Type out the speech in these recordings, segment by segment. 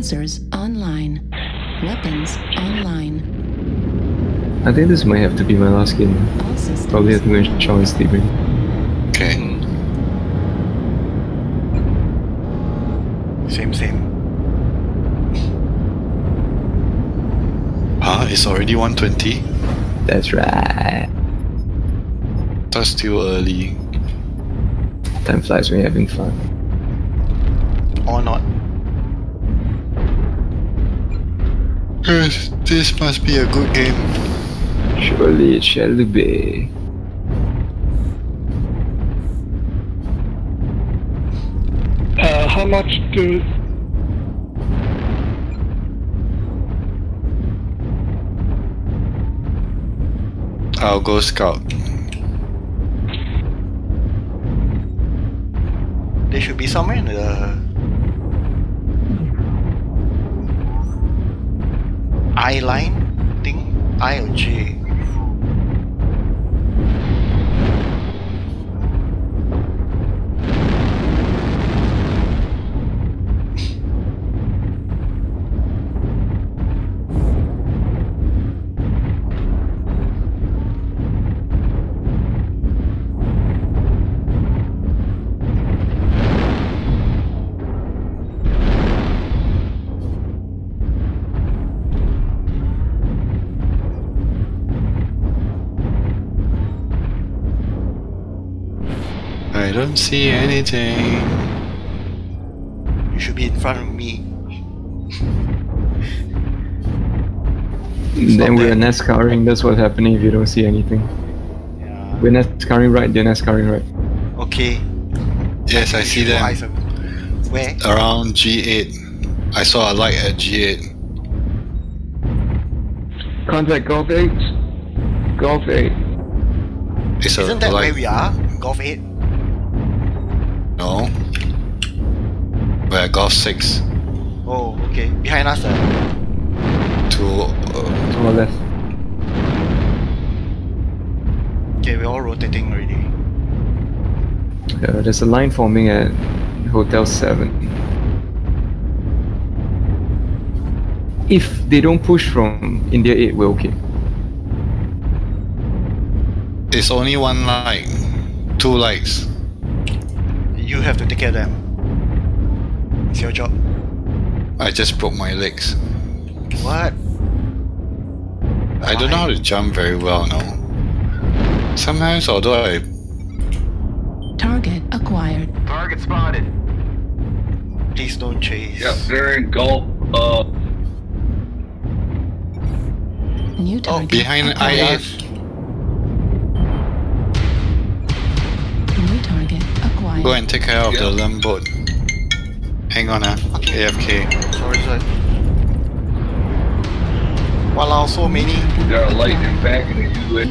Sensors online. Weapons online. I think this might have to be my last game. Probably I'm going to shower and sleeping. Okay. Same. It's already 1:20. That's right. That's still early. Time flies when you're having fun. Or not. This must be a good game. Surely it shall be. How much do... I'll go scout. They should be somewhere in the I line thing. I or J. I don't see anything. You should be in front of me. Then we are NASCARing, that's what's happening if you don't see anything. Yeah. We're NASCARing right, they're NASCARing right. Okay. Yes, I see them. Where? Around G8. I saw a light at G8. Contact Golf 8. Golf 8. Isn't that where we are? Golf 8? No. We're at Golf 6. Oh, okay. Behind us, to our left. Okay, we're all rotating already. There's a line forming at Hotel 7. If they don't push from India 8, we're okay. It's only one light. Two lights. You have to take care of them. It's your job. I just broke my legs. What? I don't know how to jump very well now. Sometimes, although I... Target acquired. Target spotted. Please don't chase. Yep, they're in Golf. New target. Oh, behind IF. Go and take care of the lamb boat. Hang on, okay. AFK. Sorry. Well, also many. There are light and back and do it.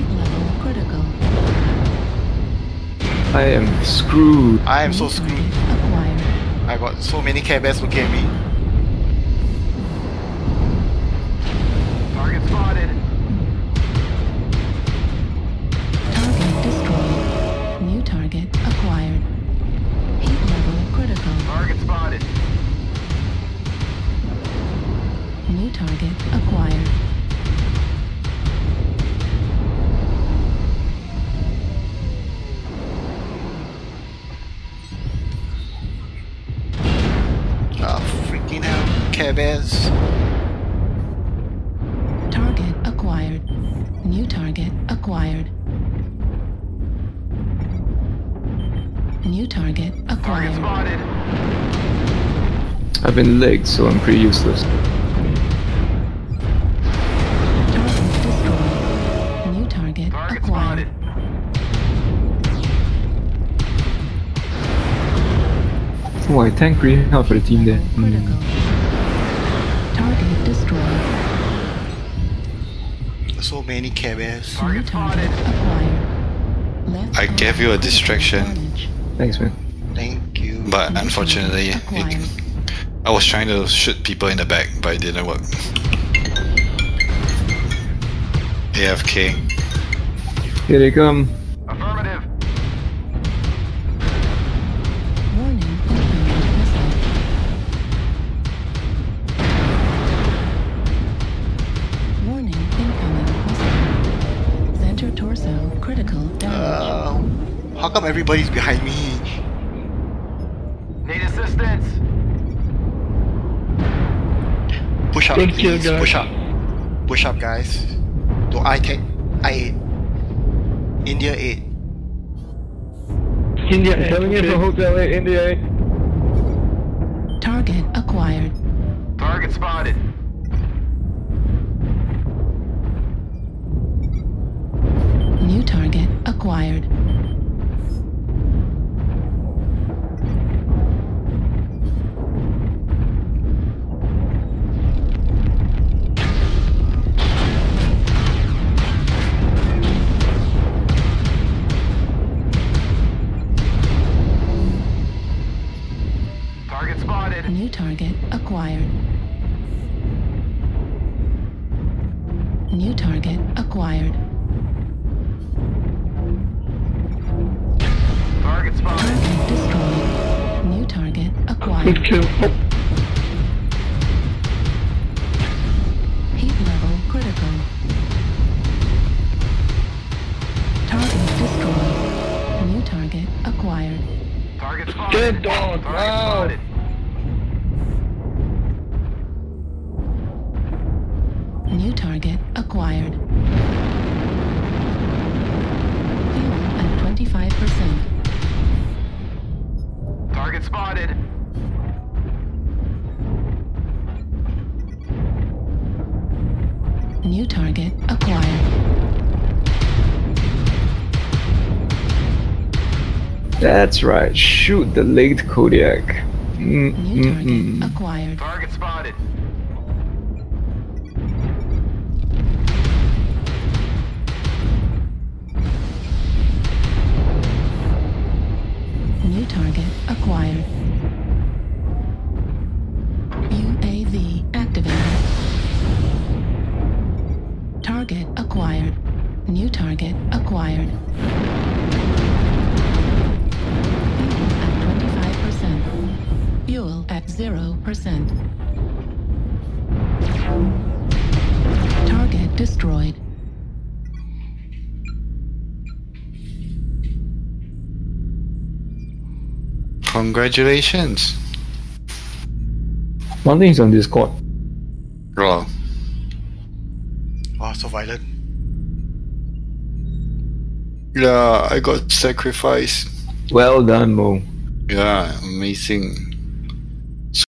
I am screwed. I am so screwed. I got so many Care Bears looking at me. Target spotted. Target destroyed. New target acquired. Target spotted. New target acquired. Oh, freaking out, Care Bears. Target acquired. New target acquired. New target acquired. Target spotted. I've been legged, so I'm pretty useless. Target destroyed. New target, acquired. Spotted. Oh, I tanked pretty hard for the team there. Target destroyed. So many cabins. Target spotted. Acquired. I gave you a distraction. Thanks, man. Thank you. But unfortunately, I was trying to shoot people in the back, but it didn't work. AFK. Here they come. Affirmative. Warning. How come everybody's behind me? Need assistance. Push up, please. Push up. Push up, guys. To I-8. India 8. India 8. Coming in for Hotel 8, India 8. Target acquired. Target spotted. New target acquired. Target spotted. New target acquired. New target acquired. Target spotted. Target destroyed. New target acquired. Good kill. Heat level critical. Target destroyed. New target acquired. Target spotted. Good dog. Wow. New target acquired. Fuel at 25%. Target spotted. New target acquired. That's right. Shoot the late Kodiak. New target acquired. Target spotted. New target acquired. UAV activated. Target acquired. New target acquired. Fuel at 25%. Fuel at 0%. Target destroyed. Congratulations. One thing is on Discord. Raw. Oh, so violent. Yeah, I got sacrificed. Well done, Mo. Yeah, amazing.